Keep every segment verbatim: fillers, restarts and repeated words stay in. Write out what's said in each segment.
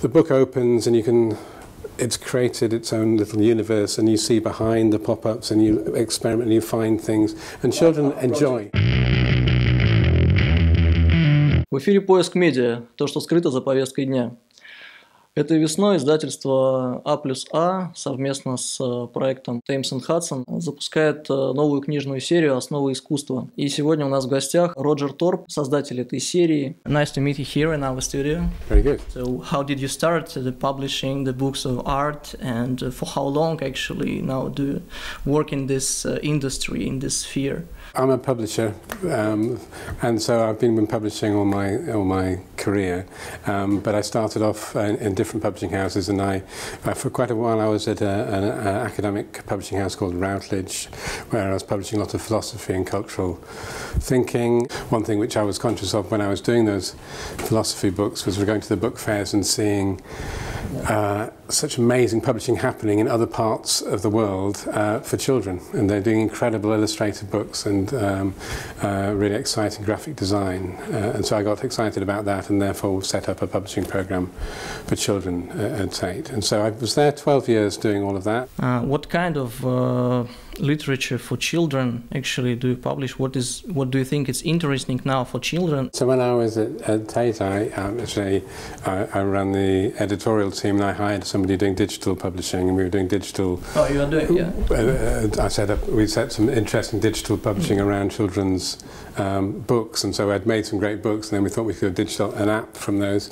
The book opens and you can, it's created its own little universe, and you see behind the pop-ups and you experiment and you find things, and children enjoy. В эфире «Поиск медиа. То, что скрыто за повесткой дня». Этой весной издательство А плюс А совместно с проектом Thames and Hudson запускает новую книжную серию «Основы искусства». И сегодня у нас в гостях Роджер Торп, создатель этой серии. Nice to meet you here in our studio. Very good. So, how did you start the publishing the books of art, and for how long actually now do you work in this industry, in this sphere? I'm a publisher, um, and so I've been publishing all my all my career. Um, but I started off in, in different publishing houses, and I uh, for quite a while I was at a, an, an academic publishing house called Routledge, where I was publishing a lot of philosophy and cultural thinking. One thing which I was conscious of when I was doing those philosophy books was we're going to the book fairs and seeing uh, such amazing publishing happening in other parts of the world uh, for children, and they're doing incredible illustrated books and. And um, uh, really exciting graphic design, uh, and so I got excited about that, and therefore set up a publishing program for children uh, at Tate. And so I was there twelve years doing all of that. Uh, what kind of uh, literature for children actually do you publish? What is what do you think is interesting now for children? So when I was at, at Tate, I um, actually I, I ran the editorial team, and I hired somebody doing digital publishing, and we were doing digital. Oh, you are doing, yeah. Uh, uh, I set up. We set some interesting digital publishing. Around children's um, books, and so I'd made some great books, and then we thought we could digital an app from those,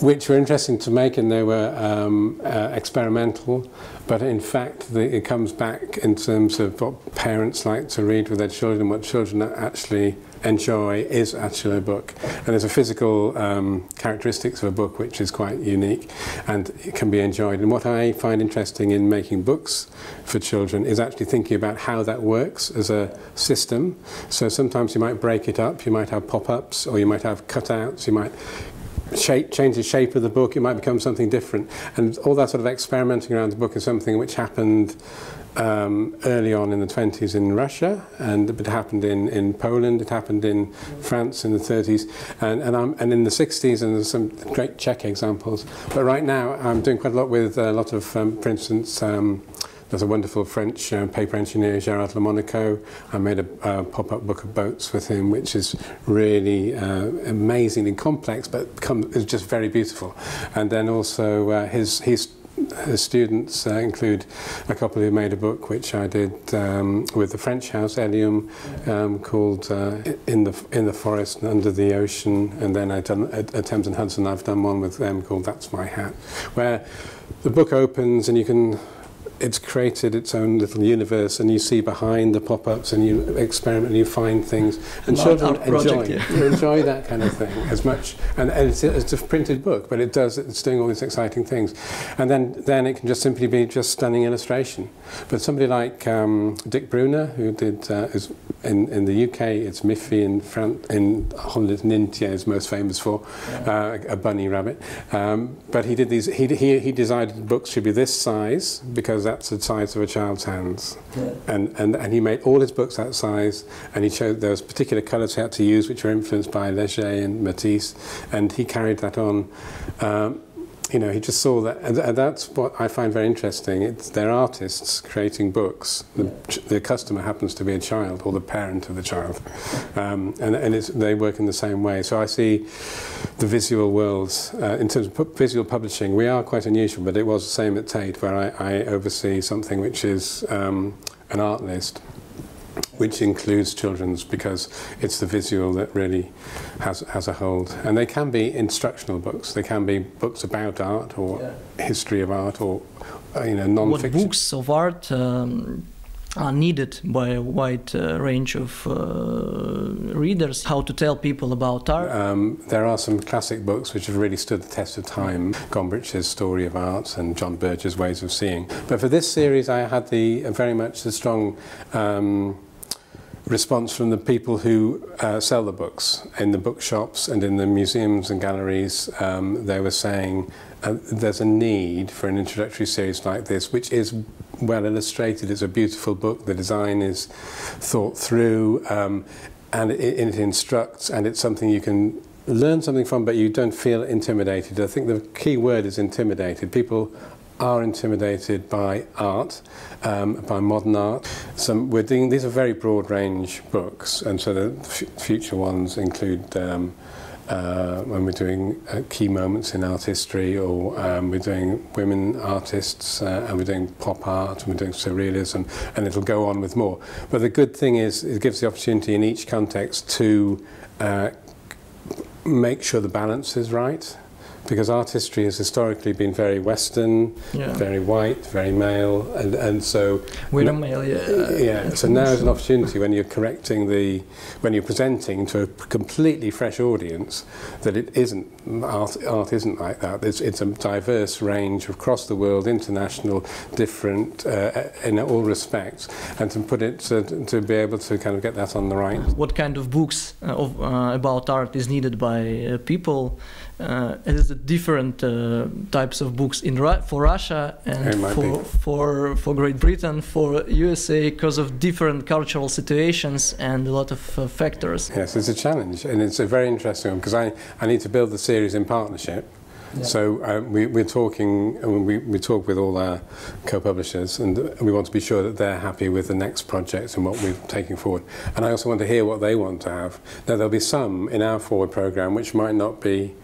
which were interesting to make, and they were um, uh, experimental. But in fact, the, it comes back in terms of what parents like to read with their children, what children actually enjoy is actually a book, and there's a physical um, characteristics of a book which is quite unique, and it can be enjoyed. And what I find interesting in making books for children is actually thinking about how that works as a system. So sometimes you might break it up, you might have pop-ups, or you might have cutouts, you might shape, change the shape of the book, it might become something different, and all that sort of experimenting around the book is something which happened Um, early on in the twenties in Russia, and it happened in, in Poland, it happened in France in the thirties, and, and, I'm, and in the sixties, and there's some great Czech examples. But right now I'm doing quite a lot with a lot of, um, for instance, um, there's a wonderful French uh, paper engineer, Gerard Le Monaco. I made a uh, pop-up book of boats with him, which is really uh, amazingly complex, but come, it's just very beautiful. And then also uh, his, his The students uh, include a couple who made a book which I did um, with the French house Edium, um, called uh, in the in the forest and under the ocean, and then I done at, at Thames and Hudson I've done one with them called That's My Hat, where the book opens and you can. It's created its own little universe, and you see behind the pop-ups, and you experiment, and you find things, and children enjoy enjoy that kind of thing as much. And, and it's, it's a printed book, but it does it's doing all these exciting things, and then then it can just simply be just stunning illustration. But somebody like um, Dick Bruna, who did uh, is in in the U K, it's Miffy in France, in Holland, Nintje is most famous for uh, a bunny rabbit. Um, but he did these. He he he decided books should be this size because. That's the size of a child's hands, yeah. and, and and he made all his books that size, and he showed those particular colours he had to use, which were influenced by Léger and Matisse, and he carried that on. Um, you know, he just saw that, and, and that's what I find very interesting. It's they're artists creating books. The, yeah. the customer happens to be a child or the parent of the child, um, and and it's, they work in the same way. So I see the visual worlds uh, in terms of pu visual publishing. We are quite unusual, but it was the same at Tate, where I, I oversee something which is um, an art list, which includes children's because it's the visual that really has, has a hold. And they can be instructional books, they can be books about art or yeah. history of art or you know, non-fiction. What books of art um, are needed by a wide uh, range of uh, readers? How to tell people about art? Um, there are some classic books which have really stood the test of time. Gombrich's Story of Art and John Birch's Ways of Seeing. But for this series I had the uh, very much the strong um, response from the people who uh, sell the books in the bookshops and in the museums and galleries. Um, they were saying uh, there's a need for an introductory series like this, which is well illustrated. It's a beautiful book. The design is thought through, um, and it, it instructs, and it's something you can learn something from, but you don't feel intimidated. I think the key word is intimidated. People are intimidated by art, um, by modern art. Some, we're doing, these are very broad range books, and so the f future ones include um, uh, when we're doing uh, key moments in art history, or um, we're doing women artists, uh, and we're doing pop art, and we're doing surrealism, and it'll go on with more. But the good thing is it gives the opportunity in each context to uh, make sure the balance is right, because art history has historically been very Western, yeah. very white, very male, and, and so we're no, male, yeah. yeah. So now is an opportunity when you're correcting the, when you're presenting to a completely fresh audience, that it isn't art. Art isn't like that. It's, it's a diverse range across the world, international, different uh, in all respects, and to put it to, to be able to kind of get that on the right. What kind of books uh, of, uh, about art is needed by uh, people? Uh, is it different uh, types of books in Ru for Russia and for, for for Great Britain, for U S A, because of different cultural situations and a lot of uh, factors? Yes, it's a challenge, and it's a very interesting one, because I, I need to build the series in partnership. Yeah. So uh, we, we're talking, I mean, we, we talk with all our co-publishers, and we want to be sure that they're happy with the next project and what we're taking forward. And I also want to hear what they want to have. Now, there'll be some in our forward programme which might not be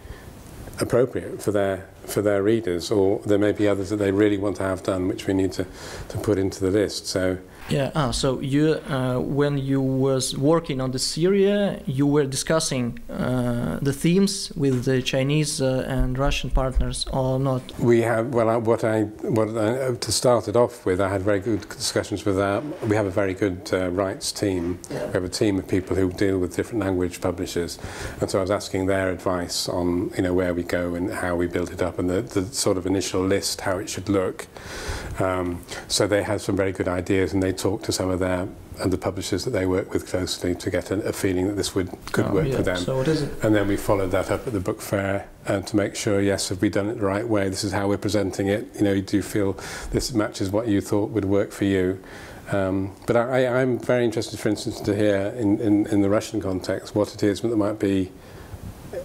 appropriate for their for their readers, or there may be others that they really want to have done, which we need to to put into the list. So yeah, ah, so you uh, when you was working on the Syria, you were discussing uh, the themes with the Chinese uh, and Russian partners, or not? We have well, I, what I what I, to start it off with, I had very good discussions with our. We have a very good uh, rights team. Yeah. We have a team of people who deal with different language publishers, and so I was asking their advice on you know where we go and how we build it up, and the, the sort of initial list, how it should look. Um, so they had some very good ideas, and they talked to some of their and the publishers that they work with closely to get a, a feeling that this would could oh, work yeah. for them. So what is it? And then we followed that up at the book fair uh, to make sure, yes, have we done it the right way? This is how we're presenting it. You know, do you feel this matches what you thought would work for you? Um, but I, I, I'm very interested, for instance, to hear in, in, in the Russian context what it is that might be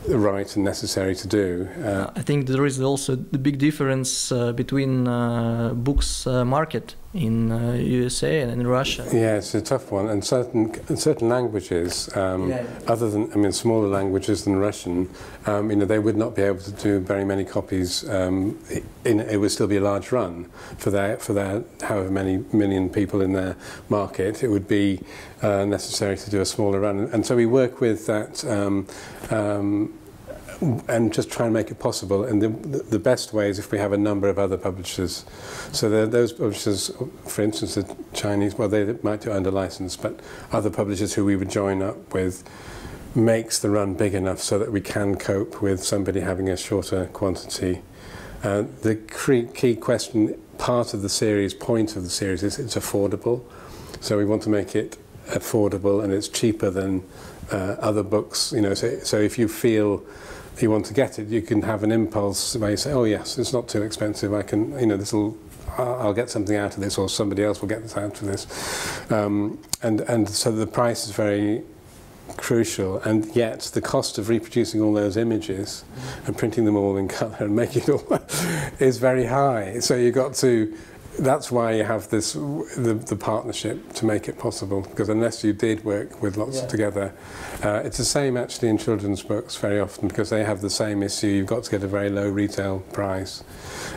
right and necessary to do. Uh, I think there is also the big difference uh, between uh, books uh, market in uh, U S A and in Russia. Yeah, it's a tough one, and certain certain languages, um, yeah. other than I mean, smaller languages than Russian, um, you know, they would not be able to do very many copies. Um, in, it would still be a large run for their for their however many million people in their market. It would be uh, necessary to do a smaller run, and so we work with that. Um, um, and just try and make it possible, and the, the best way is if we have a number of other publishers. So there are those publishers, for instance the Chinese, well they might do under license, but other publishers who we would join up with makes the run big enough so that we can cope with somebody having a shorter quantity. Uh, the key question, part of the series, point of the series is it's affordable, so we want to make it affordable, and it's cheaper than uh, other books, you know, so, so if you feel you want to get it, you can have an impulse where you say, oh yes, it's not too expensive, I can, you know, this will, I'll get something out of this, or somebody else will get this out of this. Um, and, and so the price is very crucial, and yet the cost of reproducing all those images and printing them all in colour and making it all is very high. So you've got to, that's why you have this the, the partnership to make it possible, because unless you did work with lots yeah. together, uh, it's the same actually in children's books very often, because they have the same issue. You've got to get a very low retail price,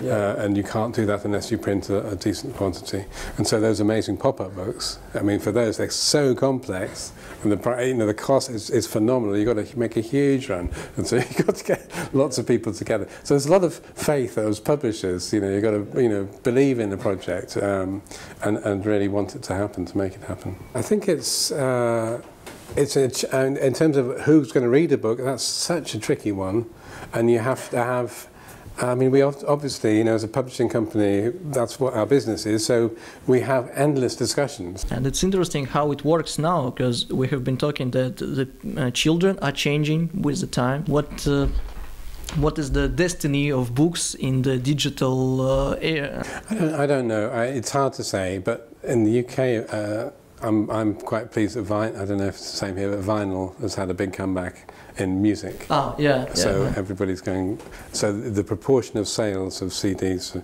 yeah. uh, and you can't do that unless you print a, a decent quantity. And so those amazing pop-up books, I mean, for those they're so complex, and the you know the cost is, is phenomenal. You've got to make a huge run, and so you've got to get lots of people together. So there's a lot of faith as publishers. You know, you've got to you know believe in the project. Project um, and, and really want it to happen, to make it happen. I think it's uh, it's a ch and in terms of who's going to read a book, that's such a tricky one, and you have to have. I mean, we obviously, you know, as a publishing company, that's what our business is, so we have endless discussions. And it's interesting how it works now, because we have been talking that the uh, children are changing with the time. What. Uh, What is the destiny of books in the digital uh, era? I don't, I don't know. I, it's hard to say, but in the U K, uh, I'm, I'm quite pleased that vinyl, I don't know if it's the same here, but vinyl has had a big comeback in music. Oh, yeah. So yeah, everybody's going, so the proportion of sales of C Ds,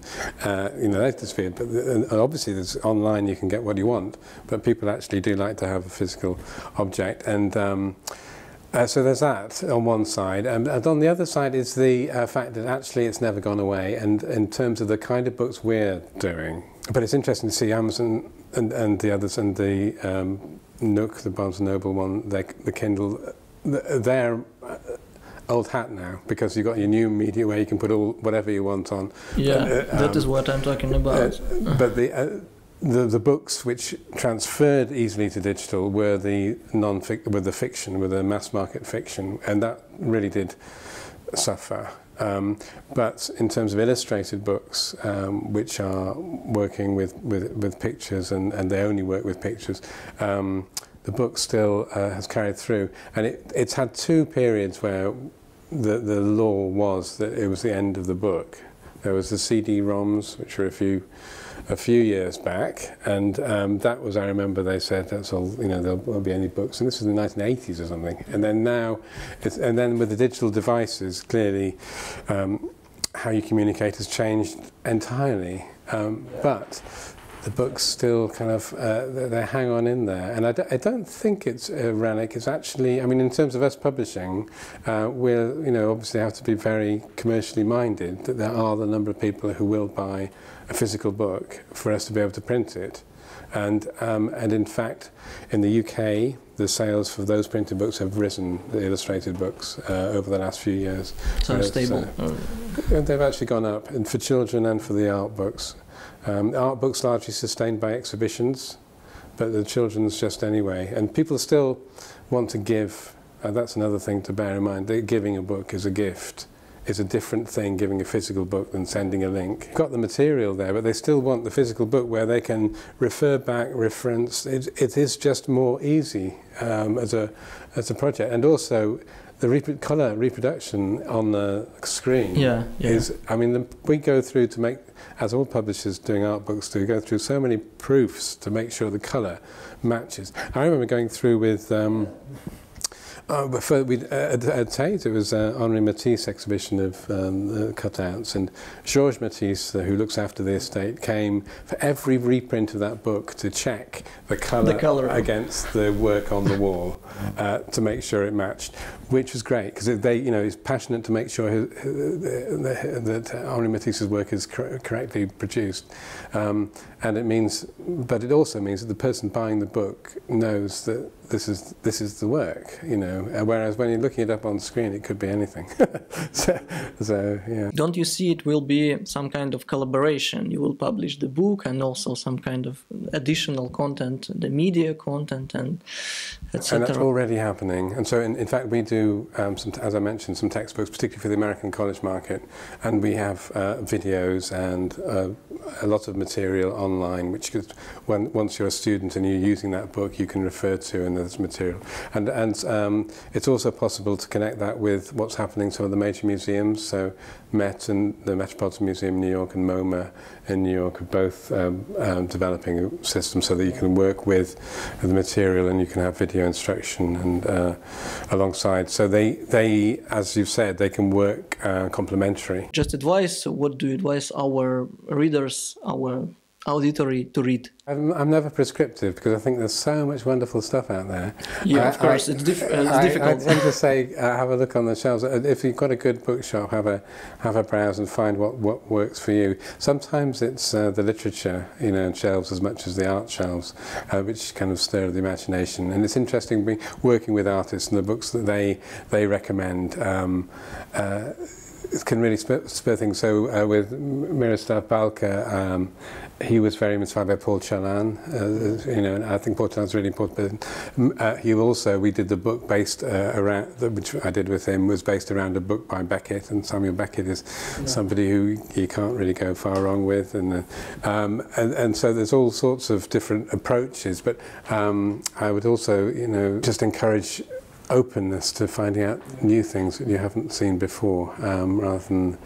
uh, you know, that's the sphere, but and obviously there's online you can get what you want, but people actually do like to have a physical object. And um, Uh, so there's that on one side, um, and on the other side is the uh, fact that actually it's never gone away, and in terms of the kind of books we're doing. But it's interesting to see Amazon and, and the others, and the um, Nook, the Barnes and Noble one, the, the Kindle, they're old hat now, because you've got your new media where you can put all whatever you want on. Yeah, uh, um, that is what I'm talking about. Uh, but the... Uh, The, the books which transferred easily to digital were the non were the fiction, were the mass market fiction, and that really did suffer. Um, but in terms of illustrated books, um, which are working with, with, with pictures, and, and they only work with pictures, um, the book still uh, has carried through. And it, it's had two periods where the, the law was that it was the end of the book. There was the C D ROMs, which were a few... a few years back, and um, that was, I remember they said, that's all, you know, there won't be any books, and this was in the nineteen eighties or something. And then now, it's, and then with the digital devices, clearly um, how you communicate has changed entirely, um, yeah. But the books still kind of, uh, they, they hang on in there, and I, d I don't think it's a relic. It's actually, I mean, in terms of us publishing, uh, we're, you know, obviously have to be very commercially minded, that there are the number of people who will buy a physical book for us to be able to print it. And, um, and in fact, in the U K, the sales for those printed books have risen, the illustrated books, uh, over the last few years. So stable. So, oh. They've actually gone up, and for children and for the art books. Um, art books largely sustained by exhibitions, but the children's just anyway. And people still want to give, uh, that's another thing to bear in mind, that giving a book is a gift. It's a different thing giving a physical book than sending a link. Got the material there, but they still want the physical book where they can refer back, reference. It, it is just more easy um, as a as a project, and also the rep colour reproduction on the screen. Yeah, yeah. Is, I mean, the, we go through to make, as all publishers doing art books do, go through so many proofs to make sure the colour matches. I remember going through with. Um, Oh, but for, we'd, uh, at Tate, it was uh, Henri Matisse exhibition of um, the cutouts, and Georges Matisse, uh, who looks after the estate, came for every reprint of that book to check the colour the colour against the work on the wall uh, to make sure it matched, which was great, because they, you know, he's passionate to make sure his, uh, that Henri Matisse's work is cor correctly produced, um, and it means, but it also means that the person buying the book knows that this is this is the work, you know. Whereas when you're looking it up on screen, it could be anything. so, so, yeah. Don't you see it will be some kind of collaboration? You will publish the book and also some kind of additional content, the media content, and et cetera. And that's already happening. And so, in, in fact, we do, um, some, as I mentioned, some textbooks, particularly for the American college market, and we have uh, videos and uh, a lot of material online, which could, when, once you're a student and you're using that book, you can refer to, and there's material. And, and um, it's also possible to connect that with what's happening in some of the major museums, so Met and the Metropolitan Museum in New York and MoMA in New York are both um, um, developing a system so that you can work with the material and you can have video instruction and uh, alongside. So they, they, as you've said, they can work uh, complementary. Just advice, what do you advise our readers, our auditory to read? I'm, I'm never prescriptive, because I think there's so much wonderful stuff out there. Yeah, I, of course, I, it's, diff it's I, difficult. I, I tend to say, uh, have a look on the shelves. If you've got a good bookshop, have a have a browse and find what, what works for you. Sometimes it's uh, the literature, you know, shelves as much as the art shelves, uh, which kind of stir the imagination. And it's interesting working with artists and the books that they they recommend. Um, uh, It can really spur, spur things. So uh, with Miroslav Balka, um, he was very inspired by Paul Challan. Uh, you know, and I think Paul Challan's really important. But, uh, he also, we did the book based uh, around, which I did with him, was based around a book by Beckett, and Samuel Beckett is yeah. somebody who you can't really go far wrong with, and uh, um, and, and so there's all sorts of different approaches. But um, I would also, you know, just encourage openness to finding out new things that you haven't seen before, um, rather than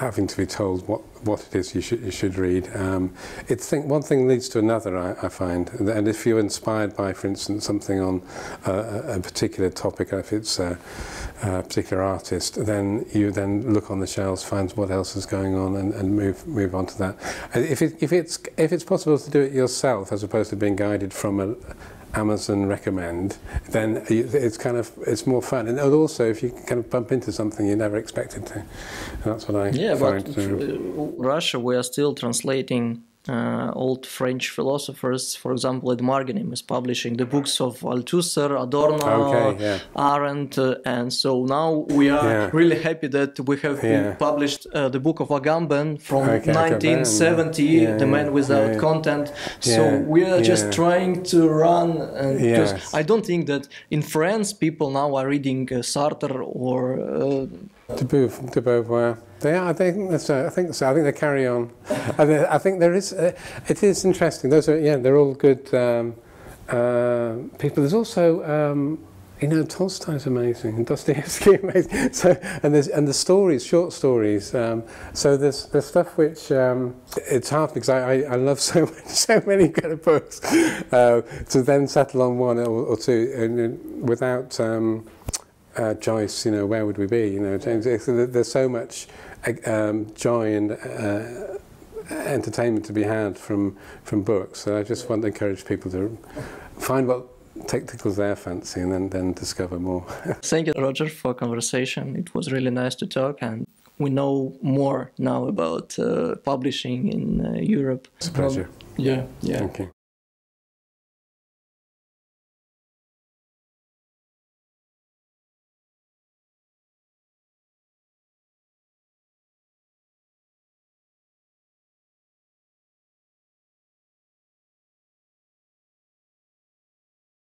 having to be told what, what it is you should, you should read. Um, it's think, one thing leads to another, I, I find. And if you're inspired by, for instance, something on uh, a particular topic, or if it's a, a particular artist, then you then look on the shelves, find what else is going on, and, and move move on to that. If it, if it's if it's possible to do it yourself, as opposed to being guided from a Amazon recommend, then it's kind of it's more fun, and also if you kind of bump into something you never expected to. That's what I yeah. Find but to... Russia, we are still translating uh, old French philosophers. For example, Ed Marganim is publishing the books of Althusser, Adorno, okay, yeah. Arendt, uh, and so now we are yeah. really happy that we have yeah. published uh, the book of Agamben from okay, nineteen seventy, yeah, The Man Without yeah, yeah. Content. So yeah, we are just yeah. trying to run. Uh, yes. Because I don't think that in France people now are reading uh, Sartre or uh, De Beauvoir. They are. I think so. I think so. I think they carry on. I think there is. Uh, it is interesting. Those are. Yeah, they're all good um, uh, people. There's also. Um, You know, Tolstoy's amazing, and Dostoevsky amazing. So, and there's and the stories, short stories. Um, so there's there's stuff which um, it's hard because I, I, I love so much, so many kind of books. Uh, to then settle on one or, or two, and, and without um, uh, Joyce, you know, where would we be? You know, James, there's so much um, joy and. Uh, entertainment to be had from from books. So I just want to encourage people to find what tickles their fancy and then, then discover more. Thank you, Roger, for conversation. It was really nice to talk, and we know more now about uh, publishing in uh, Europe. It's a pleasure. Um, yeah, yeah. Thank you.